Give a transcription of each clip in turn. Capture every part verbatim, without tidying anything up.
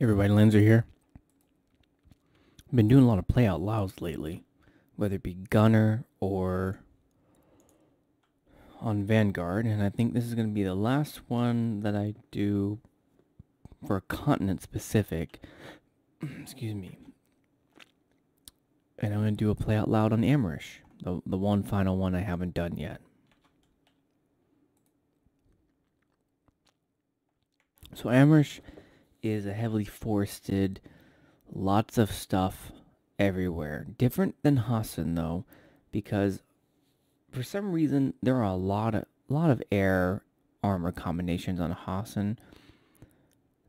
Hey everybody, Lanzer here. I've been doing a lot of play out louds lately, whether it be Gunner or on Vanguard, and I think this is going to be the last one that I do for a continent specific. Excuse me. And I'm going to do a play out loud on Amherst, the, the one final one I haven't done yet. So Amherst is a heavily forested, lots of stuff everywhere. Different than Hossin though, because for some reason there are a lot of lot of air armor combinations on Hossin.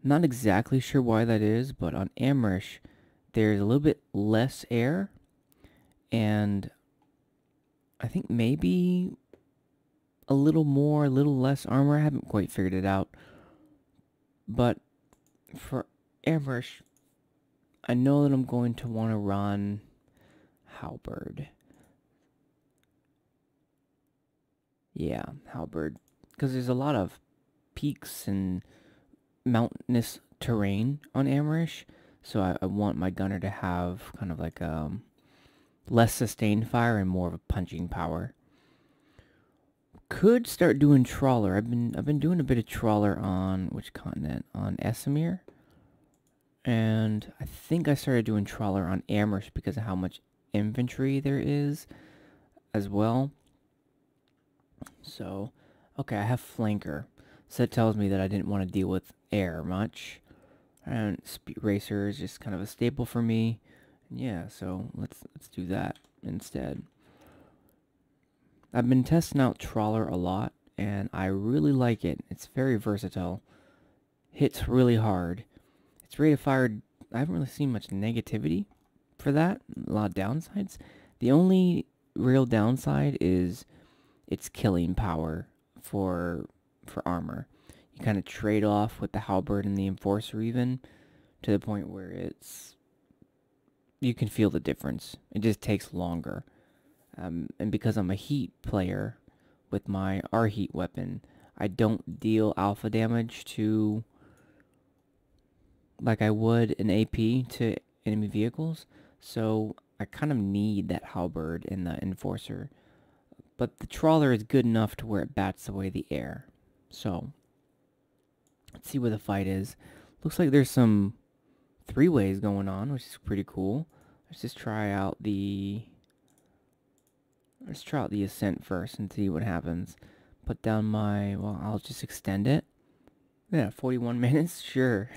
Not exactly sure why that is, but on Amherst there's a little bit less air, and I think maybe a little more, a little less armor. I haven't quite figured it out. But for Amherst, I know that I'm going to want to run Halberd. Yeah, Halberd. Because there's a lot of peaks and mountainous terrain on Amherst. So I, I want my gunner to have kind of like um, less sustained fire and more of a punching power. Could start doing Trawler. I've been I've been doing a bit of Trawler on which continent? On Esamir. And I think I started doing Trawler on Amherst because of how much infantry there is as well. So okay, I have Flanker. So that tells me that I didn't want to deal with air much. And Speed Racer is just kind of a staple for me. And yeah, so let's let's do that instead. I've been testing out Trawler a lot, and I really like it. It's very versatile. Hits really hard. Its rate of fire, I haven't really seen much negativity for that. A lot of downsides. The only real downside is its killing power for for armor. You kind of trade off with the Halberd and the Enforcer even, to the point where it's... you can feel the difference. It just takes longer. Um, and because I'm a heat player with my R-Heat weapon, I don't deal alpha damage to, like I would an A P to enemy vehicles, so I kind of need that Halberd and the Enforcer. But the Trawler is good enough to where it bats away the air. So, let's see where the fight is. Looks like there's some three-ways going on, which is pretty cool. Let's just try out the... Let's try out the ascent first and see what happens. Put down my... well, I'll just extend it. Yeah, forty-one minutes? Sure.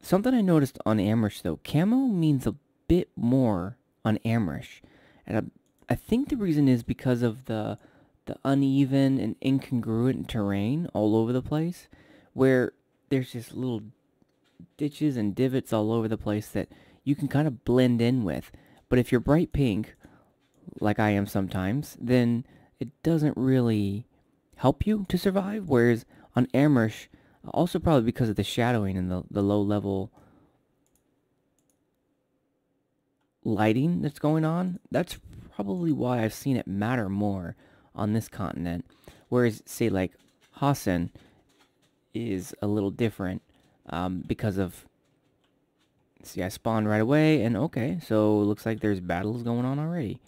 Something I noticed on Amherst, though. Camo means a bit more on Amherst. And I, I think the reason is because of the, the uneven and incongruent terrain all over the place, where there's just little ditches and divots all over the place that you can kind of blend in with. But if you're bright pink, like I am sometimes, then it doesn't really help you to survive. Whereas on Amherst, also probably because of the shadowing and the, the low level lighting that's going on, that's probably why I've seen it matter more on this continent. Whereas, say, like Hossin is a little different um, because of... see, I spawned right away, and okay, so it looks like there's battles going on already.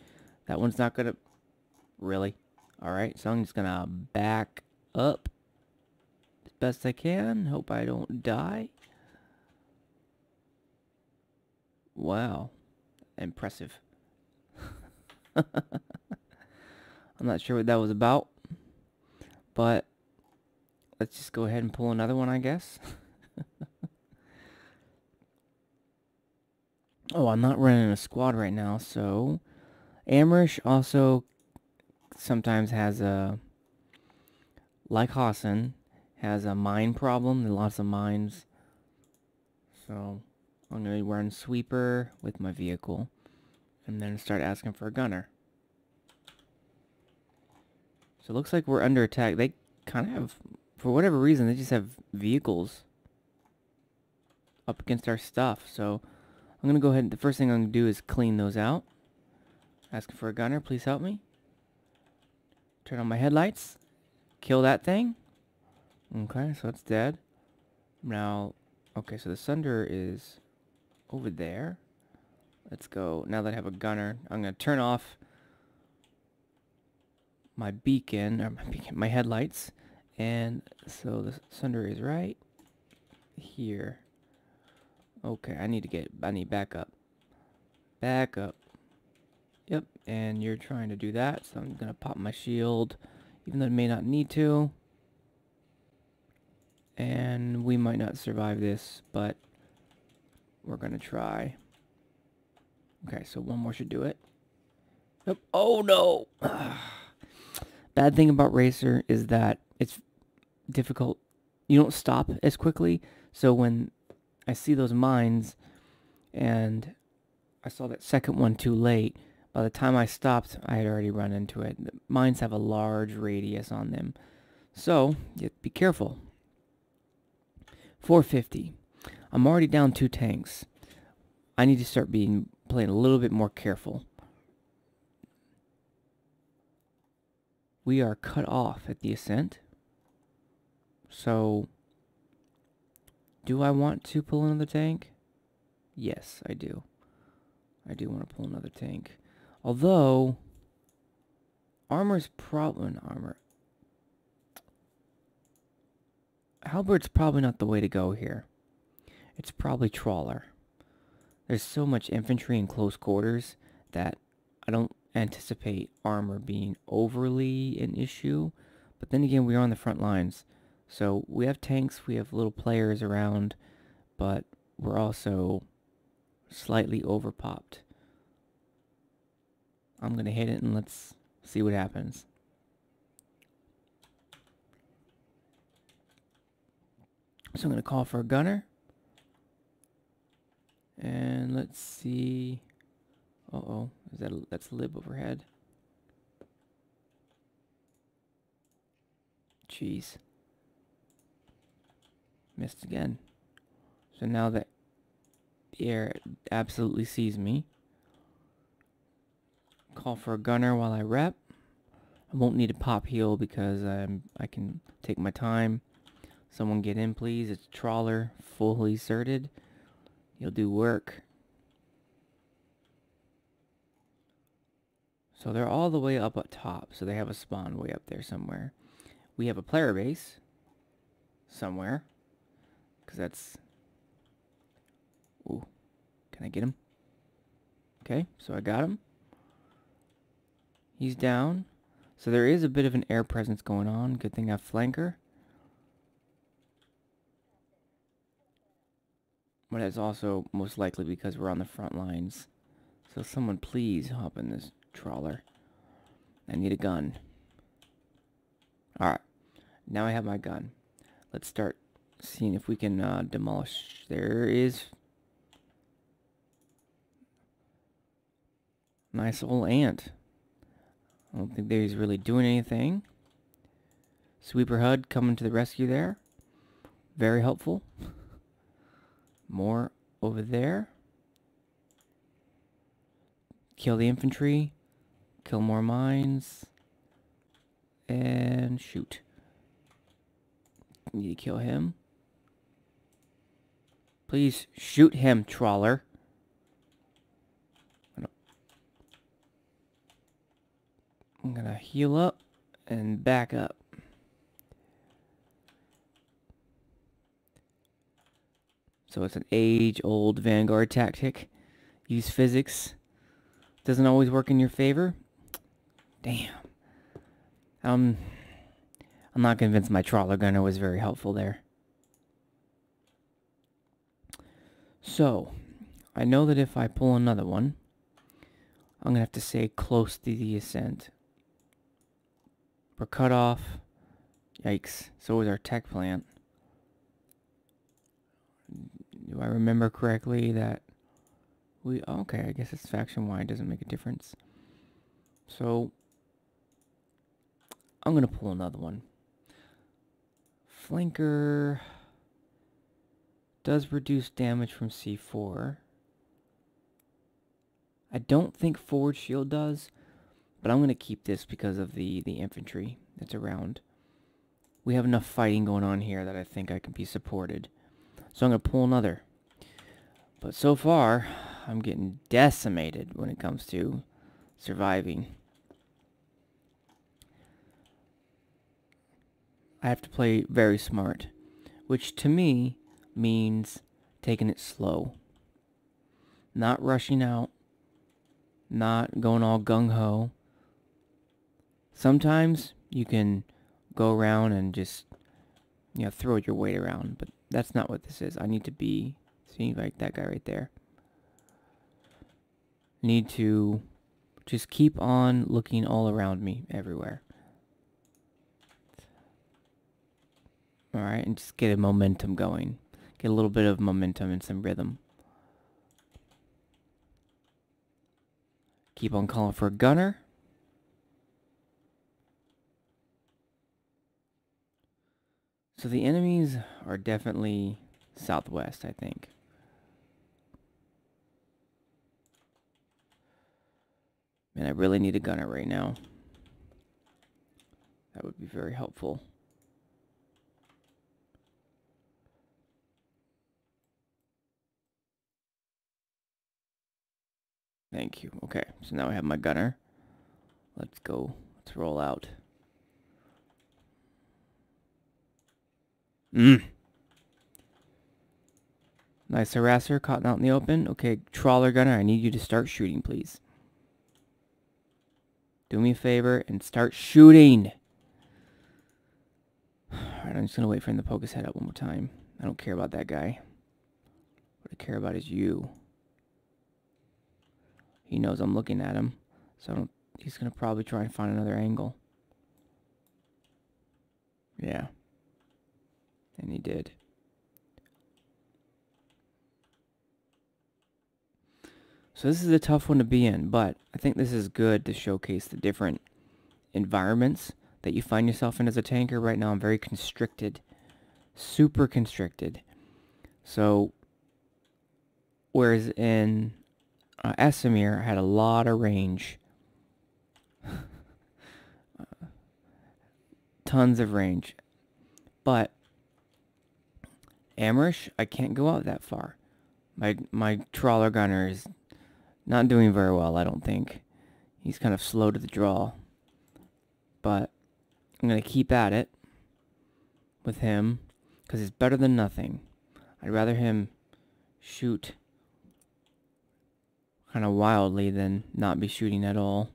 That one's not gonna... really? Alright, so I'm just gonna back up as best I can. Hope I don't die. Wow. Impressive. I'm not sure what that was about, but let's just go ahead and pull another one, I guess. Oh, I'm not running a squad right now, so... Amherst also sometimes has a... like Hossin, has a mine problem. There are lots of mines. So, I'm going to run Sweeper with my vehicle. And then start asking for a gunner. So, it looks like we're under attack. They kind of have... for whatever reason, they just have vehicles up against our stuff, so... I'm going to go ahead and the first thing I'm going to do is clean those out. Asking for a gunner, please help me. Turn on my headlights. Kill that thing. Okay, so it's dead. Now, okay, so the Sunderer is over there. Let's go. Now that I have a gunner, I'm going to turn off my beacon, or my beacon, my headlights. And so the Sunderer is right here. Okay, I need to get, I need back up. Back up. Yep, and you're trying to do that, so I'm going to pop my shield, even though it may not need to. And we might not survive this, but we're going to try. Okay, so one more should do it. Nope. Oh, no! Bad thing about Racer is that it's difficult. You don't stop as quickly, so when I see those mines, and I saw that second one too late, by the time I stopped, I had already run into it. The mines have a large radius on them, so you have to be careful. four fifty. I'm already down two tanks. I need to start being playing a little bit more careful. We are cut off at the ascent. So, do I want to pull another tank? Yes, I do. I do want to pull another tank. Although, armor's probably not armor. Halberd's probably not the way to go here. It's probably Trawler. There's so much infantry in close quarters that I don't anticipate armor being overly an issue. But then again, we are on the front lines. So we have tanks, we have little players around, but we're also slightly overpopped. I'm going to hit it and let's see what happens. So I'm going to call for a gunner. And let's see. Uh-oh. Is that a, that's lib overhead. Jeez. Missed again. So now that the air absolutely sees me. Call for a gunner while I rep. I won't need a pop heal because I'm, I can take my time. Someone get in, please. It's Trawler, fully asserted. You'll do work. So they're all the way up at top. So they have a spawn way up there somewhere. We have a player base somewhere. Because that's... Ooh. Can I get him? Okay, so I got him. He's down. So there is a bit of an air presence going on. Good thing I have Flanker. But it's also most likely because we're on the front lines. So someone please hop in this Trawler. I need a gun. Alright. Now I have my gun. Let's start seeing if we can uh, demolish. There is. Nice old ant. I don't think that he's really doing anything. Sweeper H U D coming to the rescue there. Very helpful. More over there. Kill the infantry. Kill more mines. And shoot. Need to kill him. Please shoot him, Trawler. I'm gonna heal up and back up. So it's an age-old Vanguard tactic. Use physics. Doesn't always work in your favor. Damn. Um, I'm not convinced my Trawler gunner was very helpful there. So, I know that if I pull another one, I'm going to have to stay close to the ascent. We're cut off. Yikes. So is our tech plant. Do I remember correctly that we... Okay, I guess it's faction-wide. Doesn't make a difference. So, I'm going to pull another one. Flanker does reduce damage from C four. I don't think forward shield does, but I'm going to keep this because of the, the infantry that's around. we have enough fighting going on here that I think I can be supported. So I'm going to pull another. But so far, I'm getting decimated when it comes to surviving. I have to play very smart, which to me means taking it slow. Not rushing out. Not going all gung-ho. Sometimes you can go around and just, you know, throw your weight around, but that's not what this is. I need to be, see, like that guy right there. Need to just keep on looking all around me, everywhere. Alright, and just get a momentum going. Get a little bit of momentum and some rhythm. Keep on calling for a gunner. So the enemies are definitely southwest, I think. Man, I really need a gunner right now. That would be very helpful. Thank you. Okay, so now I have my gunner. Let's go. Let's roll out. Mmm. Nice harasser caught out in the open. Okay, trawler gunner, I need you to start shooting, please. Do me a favor and start shooting. Alright, I'm just going to wait for him to poke his head up one more time. I don't care about that guy. What I care about is you. He knows I'm looking at him, so I don't, he's going to probably try and find another angle. Yeah. And he did. So this is a tough one to be in, but I think this is good to showcase the different environments that you find yourself in as a tanker. Right now I'm very constricted. Super constricted. So, whereas in Uh, Esamir had a lot of range. uh, tons of range. But Amherst, I can't go out that far. My my trawler gunner is not doing very well, I don't think. He's kind of slow to the draw. But I'm going to keep at it with him, because it's better than nothing. I'd rather him shoot kind of wildly than not be shooting at all.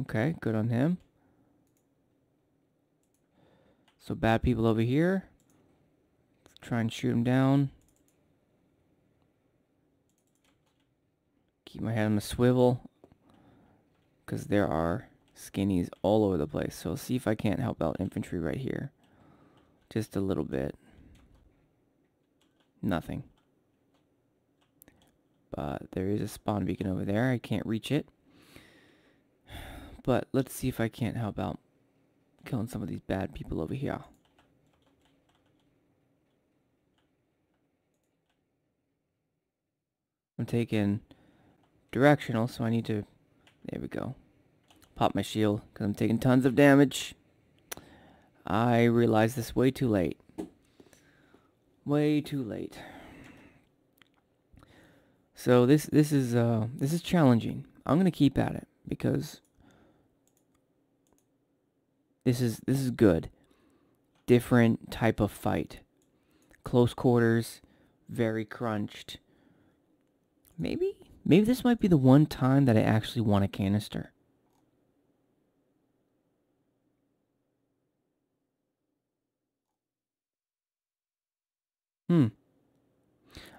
Okay, good on him. So bad people over here. Try and shoot him down. Keep my head on the swivel, because there are skinnies all over the place. So I'll see if I can't help out infantry right here. Just a little bit. Nothing. Uh, there is a spawn beacon over there. I can't reach it. But let's see if I can't help out killing some of these bad people over here. I'm taking directional, so I need to... There we go. Pop my shield, because I'm taking tons of damage. I realized this way too late. Way too late. So this this is uh this is challenging. I'm gonna keep at it because this is this is good. Different type of fight. Close quarters, very crunched. Maybe maybe this might be the one time that I actually want a canister. Hmm.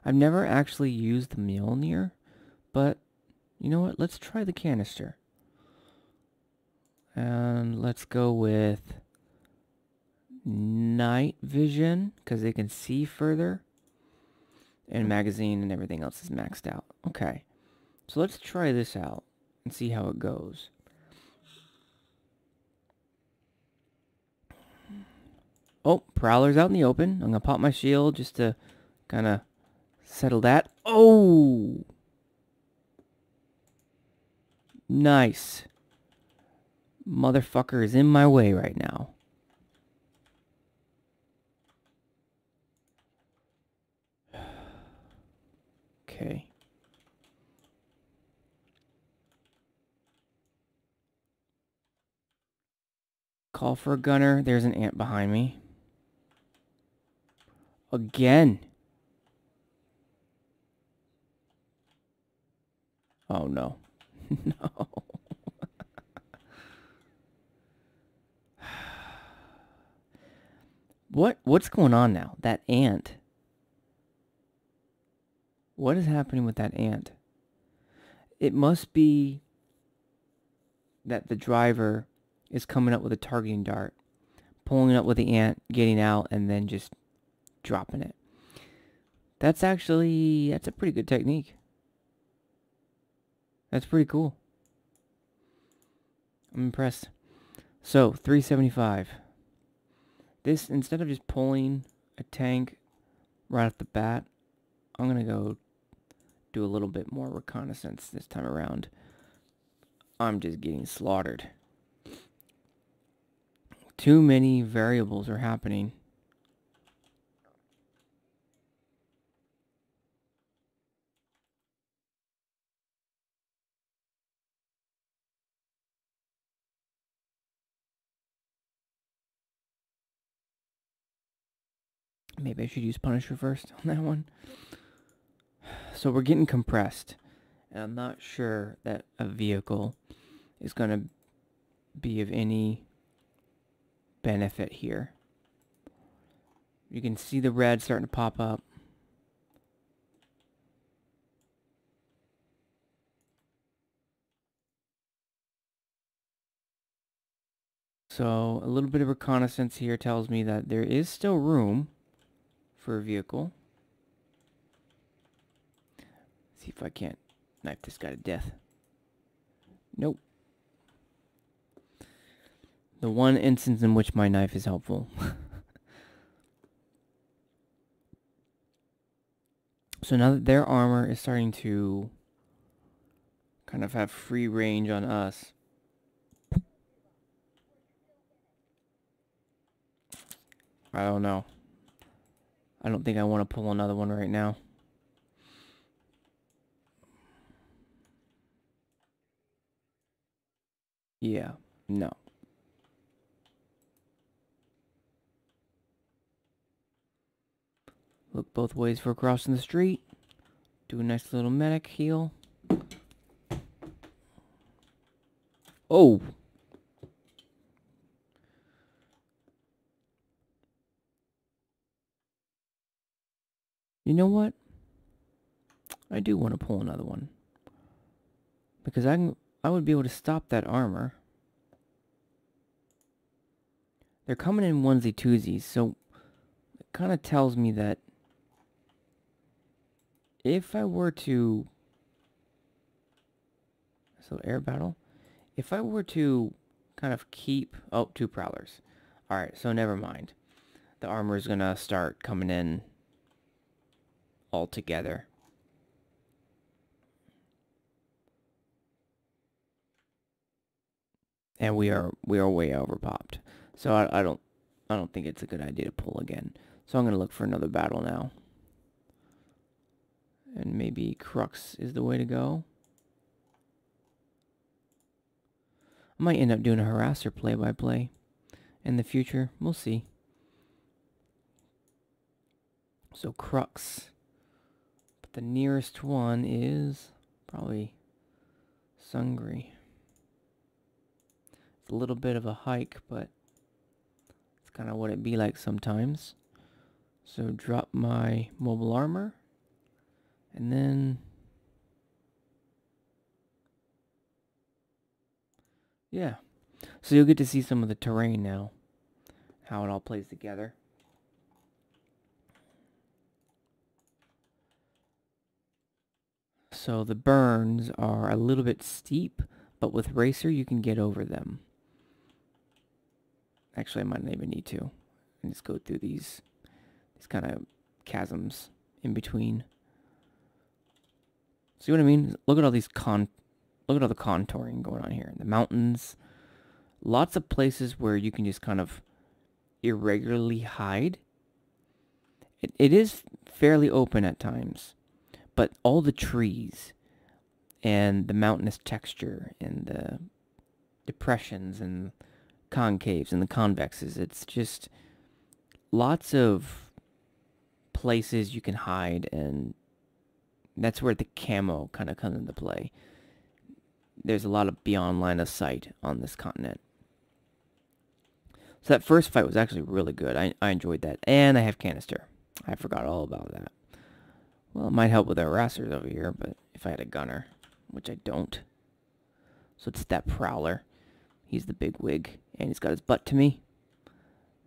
I've never actually used the Mjolnir, but you know what? Let's try the canister. And let's go with night vision, because they can see further. And magazine and everything else is maxed out. Okay. So let's try this out and see how it goes. Oh, Prowler's out in the open. I'm going to pop my shield just to kind of... settle that. Oh! Nice. Motherfucker is in my way right now. Okay. Call for a gunner. There's an ant behind me. Again. Oh, no. No. What, what's going on now? That ant. What is happening with that ant? It must be that the driver is coming up with a targeting dart, pulling up with the ant, getting out, and then just dropping it. That's actually, that's a pretty good technique. That's pretty cool. I'm impressed. So, three seventy-five. This, instead of just pulling a tank right off the bat, I'm going to go do a little bit more reconnaissance this time around. I'm just getting slaughtered. Too many variables are happening. Maybe I should use Punisher first on that one. So we're getting compressed. And I'm not sure that a vehicle is going to be of any benefit here. You can see the red starting to pop up. So a little bit of reconnaissance here tells me that there is still room for a vehicle. See if I can't knife this guy to death. Nope. The one instance in which my knife is helpful. So now that their armor is starting to kind of have free range on us, I don't know. I don't think I want to pull another one right now. Yeah, no. Look both ways for crossing the street. Do a nice little medic heal. Oh! You know what? I do want to pull another one. Because I can, I would be able to stop that armor. They're coming in onesie twosies, so it kind of tells me that if I were to... So air battle? If I were to kind of keep... Oh, two prowlers. Alright, so never mind. The armor is going to start coming in altogether. And we are we are way overpopped. So I, I don't I don't think it's a good idea to pull again. So I'm gonna look for another battle now. And maybe Crux is the way to go. I might end up doing a Harasser play by play in the future. We'll see. So Crux. The nearest one is probably Sungrey. It's a little bit of a hike, but it's kind of what it be like sometimes. So drop my mobile armor, and then... Yeah. So you'll get to see some of the terrain now, how it all plays together. So the burns are a little bit steep, but with Racer you can get over them. Actually, I might not even need to. And just go through these, these kind of chasms in between. See what I mean? Look at all these con, look at all the contouring going on here. The mountains, lots of places where you can just kind of irregularly hide. It, it is fairly open at times. but all the trees and the mountainous texture and the depressions and concaves and the convexes, it's just lots of places you can hide, and that's where the camo kind of comes into play. There's a lot of beyond line of sight on this continent. So that first fight was actually really good. I, I enjoyed that. And I have Canister. I forgot all about that. Well, it might help with our Harassers over here, but if I had a gunner, which I don't. So it's that Prowler. He's the big wig. And he's got his butt to me.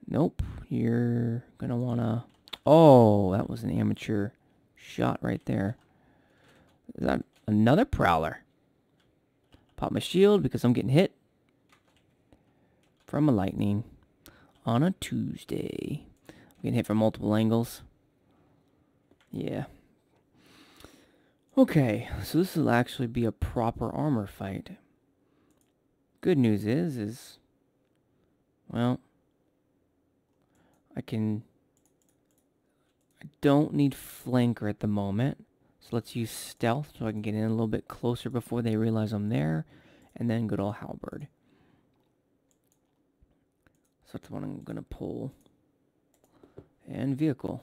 Nope. You're going to want to... Oh, that was an amateur shot right there. Is that another Prowler? Pop my shield because I'm getting hit from a lightning on a Tuesday. I'm getting hit from multiple angles. Yeah. Okay, so this will actually be a proper armor fight. Good news is, is... Well... I can... I don't need Flanker at the moment. So let's use Stealth so I can get in a little bit closer before they realize I'm there. And then good old Halberd. So that's the one I'm going to pull. And Vehicle.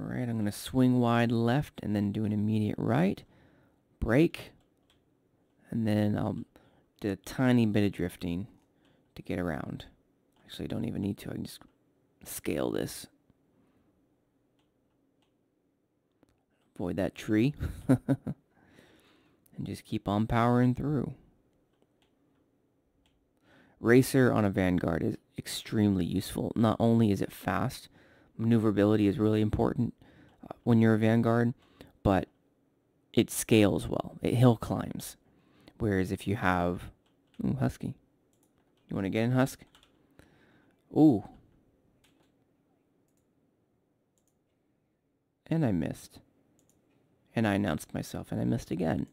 Alright, I'm going to swing wide left and then do an immediate right. Brake. And then I'll do a tiny bit of drifting to get around. Actually, I don't even need to. I can just scale this. Avoid that tree. And just keep on powering through. Racer on a Vanguard is extremely useful. Not only is it fast, maneuverability is really important uh, when you're a Vanguard, but it scales well. It hill climbs. Whereas if you have... Ooh, Husky. You want to get in, Husk? Ooh. And I missed. And I announced myself, and I missed again.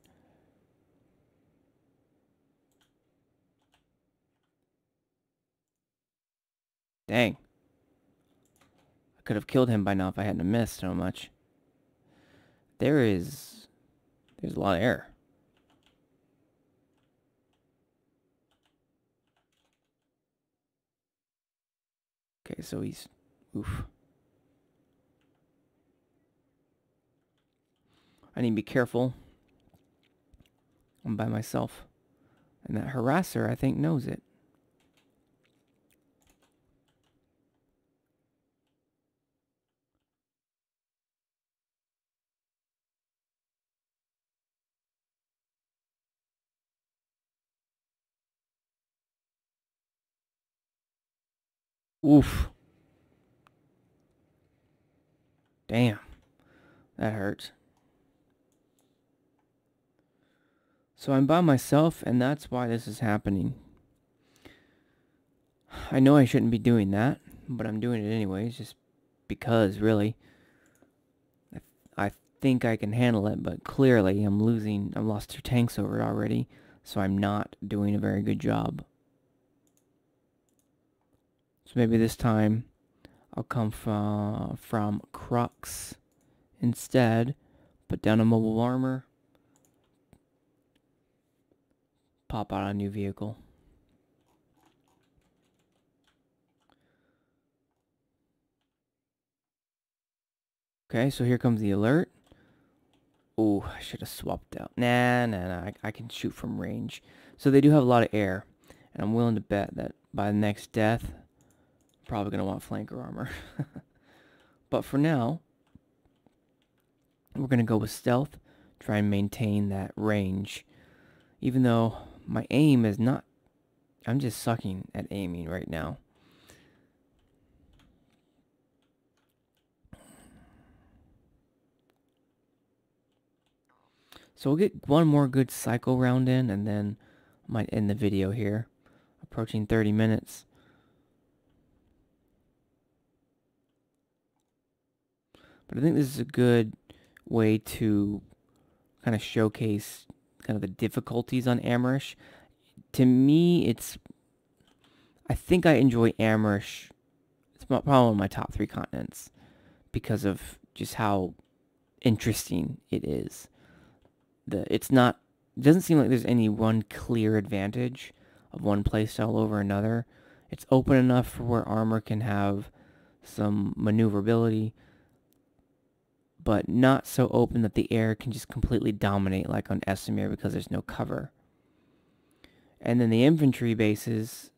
Dang. I could have killed him by now if I hadn't missed so much. There is... There's a lot of air. Okay, so he's... Oof. I need to be careful. I'm by myself. And that Harasser, I think, knows it. Oof. Damn. That hurts. So I'm by myself, and that's why this is happening. I know I shouldn't be doing that, but I'm doing it anyways, just because, really. I, th I think I can handle it, but clearly I'm losing, I've lost two tanks over it already, so I'm not doing a very good job. So maybe this time I'll come from, from Crux instead. Put down a mobile armor. Pop out a new vehicle. Okay, so here comes the alert. Ooh, I should have swapped out. Nah, nah, nah. I, I can shoot from range. So they do have a lot of air. And I'm willing to bet that by the next death... probably going to want flanker armor. But for now, we're going to go with stealth, try and maintain that range. Even though my aim is not... I'm just sucking at aiming right now. So we'll get one more good cycle round in, and then I might end the video here. Approaching thirty minutes. But I think this is a good way to kind of showcase kind of the difficulties on Amherst. To me, it's... I think I enjoy Amherst. It's probably one of my top three continents because of just how interesting it is. The it's not it doesn't seem like there's any one clear advantage of one playstyle over another. It's open enough for where armor can have some maneuverability, but not so open that the air can just completely dominate like on Esamir because there's no cover. And then the infantry bases,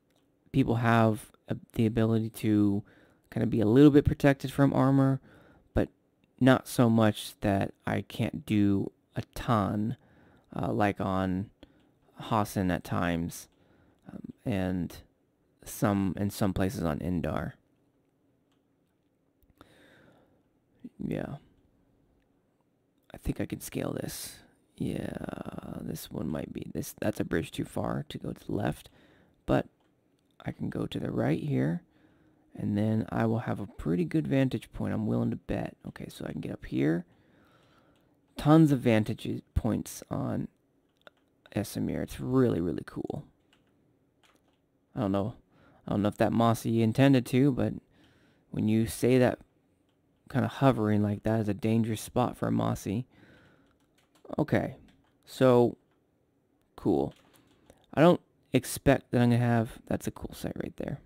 people have a, the ability to kind of be a little bit protected from armor, but not so much that I can't do a ton, uh, like on Hasen at times, um, and some in some places on Indar. Yeah. I think I can scale this. Yeah, this one might be this. That's a bridge too far to go to the left, but I can go to the right here, and then I will have a pretty good vantage point. I'm willing to bet. Okay, so I can get up here. Tons of vantage points on Esamir. It's really, really cool. I don't know. I don't know if that Mossy intended to, but when you say that, kind of hovering like that is a dangerous spot for a Mossy. Okay, so cool. I don't expect that I'm gonna have, that's a cool sight right there.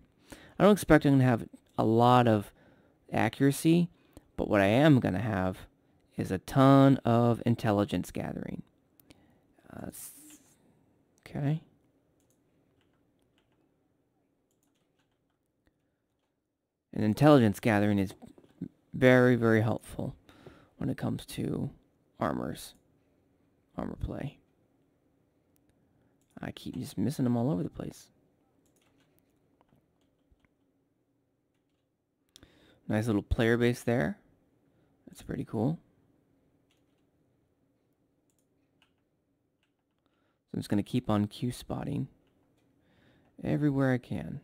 I don't expect I'm gonna have a lot of accuracy, but what I am gonna have is a ton of intelligence gathering. Uh, okay. And intelligence gathering is very, very helpful when it comes to armors, armor play. I keep just missing them all over the place. Nice little player base there. That's pretty cool. So I'm just going to keep on Q spotting everywhere I can.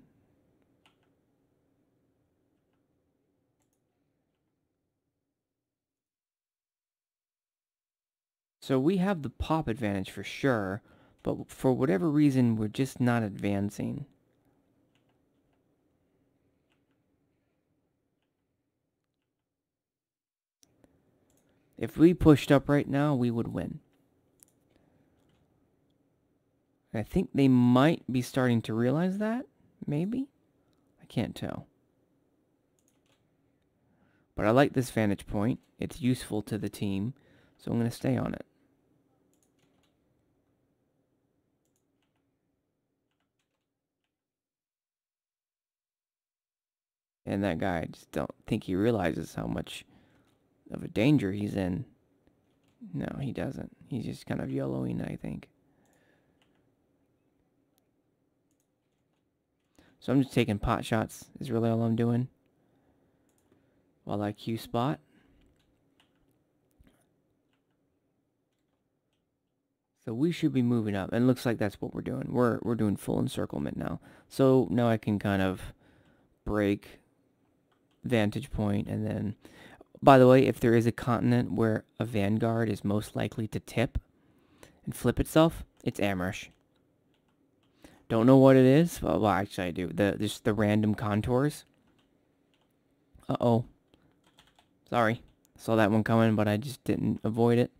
So we have the pop advantage for sure, but for whatever reason, we're just not advancing. If we pushed up right now, we would win. I think they might be starting to realize that, maybe? I can't tell. But I like this vantage point. It's useful to the team, so I'm going to stay on it. And that guy, I just don't think he realizes how much of a danger he's in. No, he doesn't. He's just kind of yellowing, I think. So I'm just taking pot shots is really all I'm doing while I Q spot. So we should be moving up, and it looks like that's what we're doing. We're, we're doing full encirclement now. So now I can kind of break vantage point, and then, by the way, if there is a continent where a Vanguard is most likely to tip and flip itself, it's Amherst. Don't know what it is. Well, well actually I do. The just the random contours. Uh oh. Sorry, saw that one coming, but I just didn't avoid it.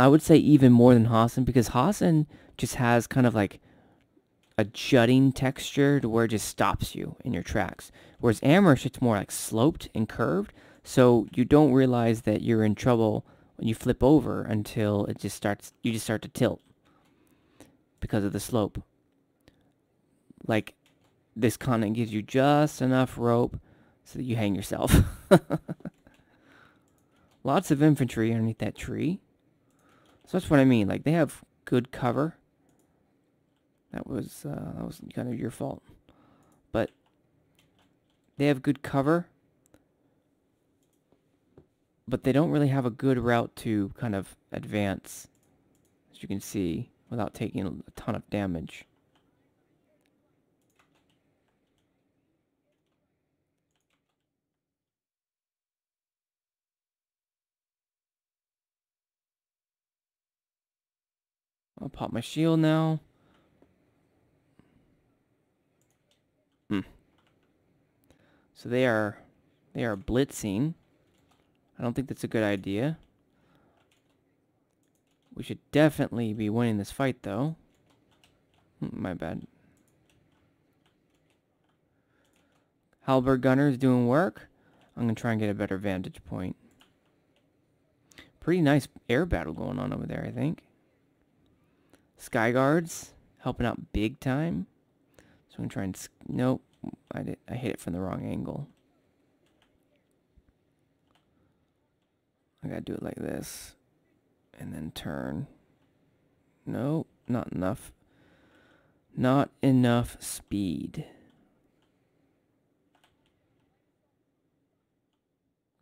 I would say even more than Hossin, because Hossin just has kind of like a jutting texture to where it just stops you in your tracks. Whereas Amherst, it's more like sloped and curved, so you don't realize that you're in trouble when you flip over until it just starts, you just start to tilt because of the slope. Like this continent gives you just enough rope so that you hang yourself. Lots of infantry underneath that tree. So that's what I mean, like they have good cover. That was, uh, that was kind of your fault. But they have good cover, but they don't really have a good route to kind of advance, as you can see, without taking a ton of damage. I'll pop my shield now. So they are they are blitzing. I don't think that's a good idea. We should definitely be winning this fight, though. My bad. Halberd Gunner is doing work. I'm going to try and get a better vantage point. Pretty nice air battle going on over there, I think. Skyguards helping out big time. So I'm going to try and... Nope. I, did, I hit it from the wrong angle. I got to do it like this. And then turn. No, not enough. Not enough speed.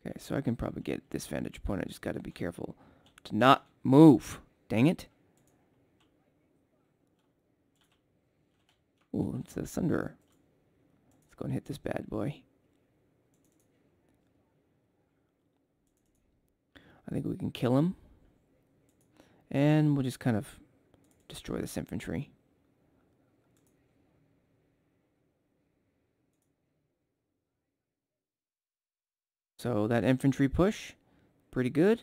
Okay, so I can probably get this vantage point. I just got to be careful to not move. Dang it. Ooh, it's a Sunderer. Let's go and hit this bad boy. I think we can kill him. And we'll just kind of destroy this infantry. So that infantry push, pretty good.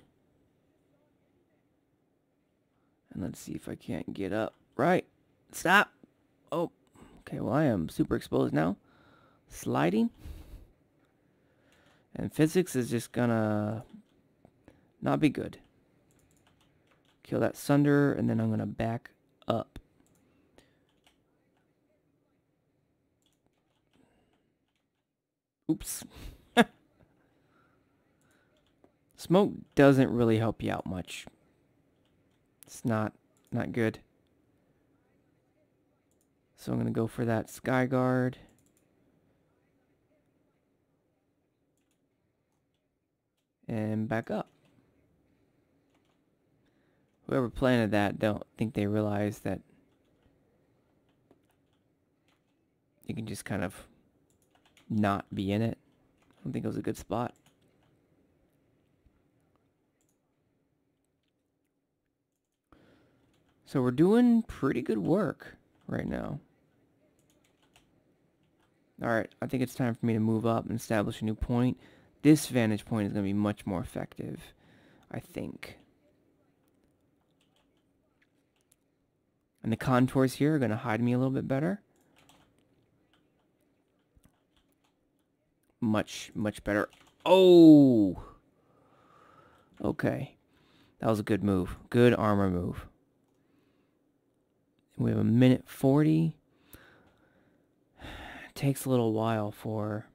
And let's see if I can't get up. Right. Stop. Oh. Okay, well I am super exposed now. Sliding. And physics is just gonna not be good. Kill that Sunderer, and then I'm going to back up. Oops. Smoke doesn't really help you out much. It's not, not good. So I'm going to go for that Skyguard. And back up. Whoever planted that, don't think they realize that you can just kind of not be in it. I don't think it was a good spot. So we're doing pretty good work right now. Alright, I think it's time for me to move up and establish a new point. This vantage point is going to be much more effective, I think. And the contours here are going to hide me a little bit better. Much, much better. Oh! Okay. That was a good move. Good armor move. We have a minute forty. It takes a little while for...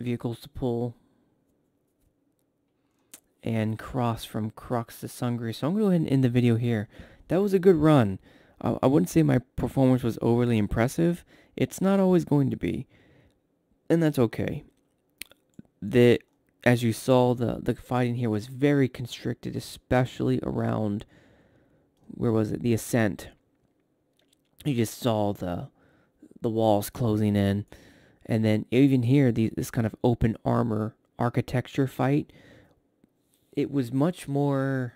vehicles to pull... and cross from Crux to Sungrey. So I'm going to go ahead and end the video here. That was a good run. Uh, I wouldn't say my performance was overly impressive. It's not always going to be. And that's okay. The, as you saw, the, the fighting here was very constricted, especially around, where was it? The ascent. You just saw the, the walls closing in. And then even here, the, this kind of open armor architecture fight... it was much more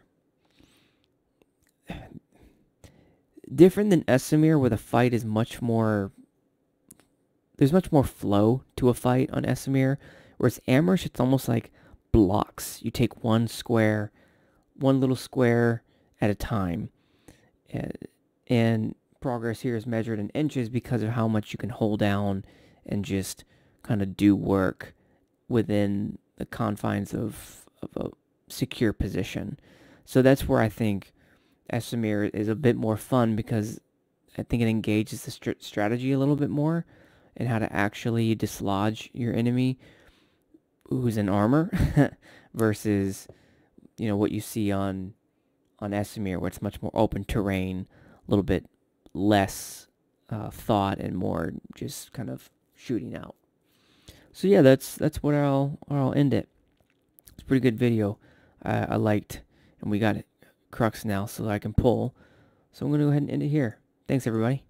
different than Esamir, where the fight is much more... there's much more flow to a fight on Esamir. Whereas Amherst, it's almost like blocks. You take one square, one little square at a time. And, and progress here is measured in inches because of how much you can hold down and just kind of do work within the confines of, of a secure position. So that's where I think Esamir is a bit more fun, because I think it engages the st strategy a little bit more and how to actually dislodge your enemy who's in armor versus, you know, what you see on on Esamir, where it's much more open terrain, a little bit less uh, thought and more just kind of shooting out. So yeah, that's that's what I'll I'll end it. It's a pretty good video. Uh, I liked, and we got it. Crux now so that I can pull. So I'm going to go ahead and end it here. Thanks, everybody.